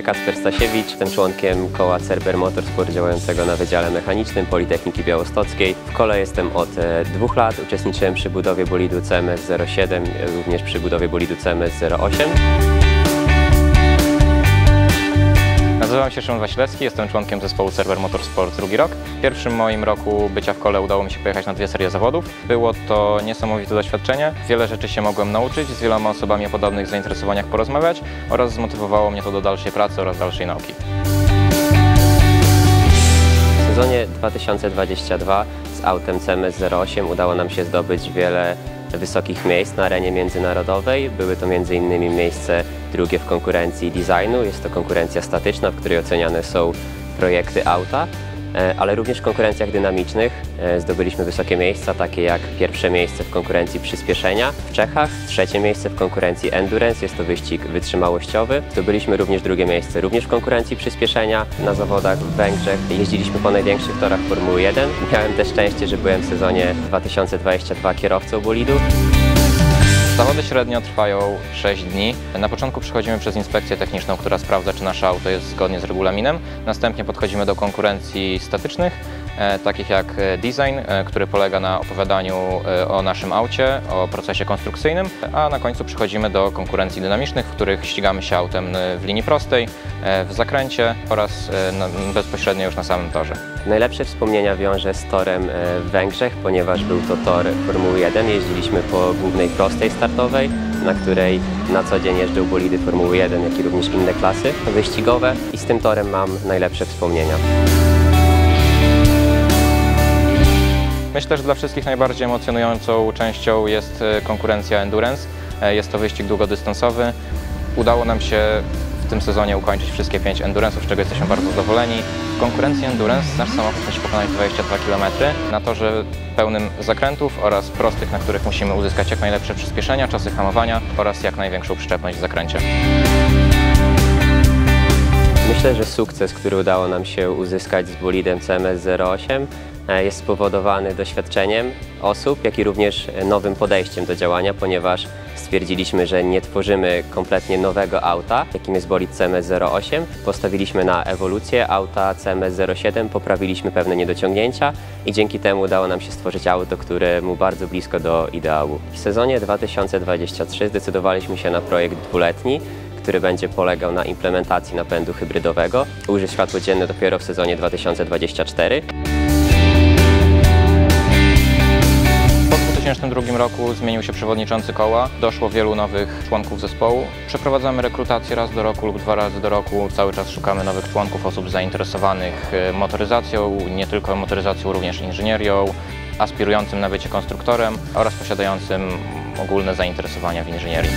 się Kacper Stasiewicz, jestem członkiem koła Cerber Motorsport działającego na Wydziale Mechanicznym Politechniki Białostockiej. W kole jestem od 2 lat, uczestniczyłem przy budowie bolidu CMS-07, również przy budowie bolidu CMS-08. Nazywam się Szymon Wasilewski, jestem członkiem zespołu Cerber Motorsport drugi rok. W pierwszym moim roku bycia w kole udało mi się pojechać na 2 serie zawodów. Było to niesamowite doświadczenie, wiele rzeczy się mogłem nauczyć, z wieloma osobami o podobnych zainteresowaniach porozmawiać oraz zmotywowało mnie to do dalszej pracy oraz dalszej nauki. W sezonie 2022 z autem CMS-08 udało nam się zdobyć wiele wysokich miejsc na arenie międzynarodowej. Były to m.in. miejsce drugie w konkurencji designu. Jest to konkurencja statyczna, w której oceniane są projekty auta, ale również w konkurencjach dynamicznych zdobyliśmy wysokie miejsca, takie jak 1. miejsce w konkurencji przyspieszenia w Czechach, 3. miejsce w konkurencji endurance, jest to wyścig wytrzymałościowy. Zdobyliśmy również 2. miejsce również w konkurencji przyspieszenia. Na zawodach w Węgrzech jeździliśmy po największych torach Formuły 1. Miałem też szczęście, że byłem w sezonie 2022 kierowcą bolidu. Zawody średnio trwają 6 dni. Na początku przechodzimy przez inspekcję techniczną, która sprawdza, czy nasze auto jest zgodnie z regulaminem. Następnie podchodzimy do konkurencji statycznych, takich jak design, który polega na opowiadaniu o naszym aucie, o procesie konstrukcyjnym, a na końcu przechodzimy do konkurencji dynamicznych, w których ścigamy się autem w linii prostej, w zakręcie oraz bezpośrednio już na samym torze. Najlepsze wspomnienia wiąże z torem w Węgrzech, ponieważ był to tor Formuły 1. Jeździliśmy po głównej prostej startowej, na której na co dzień jeżdżą bolidy Formuły 1, jak i również inne klasy wyścigowe, i z tym torem mam najlepsze wspomnienia. Myślę, że dla wszystkich najbardziej emocjonującą częścią jest konkurencja endurance. Jest to wyścig długodystansowy. Udało nam się w tym sezonie ukończyć wszystkie 5 endurance'ów, z czego jesteśmy bardzo zadowoleni. W konkurencji endurance nasz samochód musi pokonać 22 km na torze pełnym zakrętów oraz prostych, na których musimy uzyskać jak najlepsze przyspieszenia, czasy hamowania oraz jak największą przyczepność w zakręcie. Myślę, że sukces, który udało nam się uzyskać z bolidem CMS-08, jest spowodowany doświadczeniem osób, jak i również nowym podejściem do działania, ponieważ stwierdziliśmy, że nie tworzymy kompletnie nowego auta, jakim jest bolid CMS-08. Postawiliśmy na ewolucję auta CMS-07, poprawiliśmy pewne niedociągnięcia i dzięki temu udało nam się stworzyć auto, które mu bardzo blisko do ideału. W sezonie 2023 zdecydowaliśmy się na projekt 2-letni, który będzie polegał na implementacji napędu hybrydowego. Ujrzy światło dzienne dopiero w sezonie 2024. W 2002 roku zmienił się przewodniczący koła, doszło wielu nowych członków zespołu. Przeprowadzamy rekrutację raz do roku lub 2 razy do roku. Cały czas szukamy nowych członków, osób zainteresowanych motoryzacją, nie tylko motoryzacją, również inżynierią, aspirującym na bycie konstruktorem oraz posiadającym ogólne zainteresowania w inżynierii.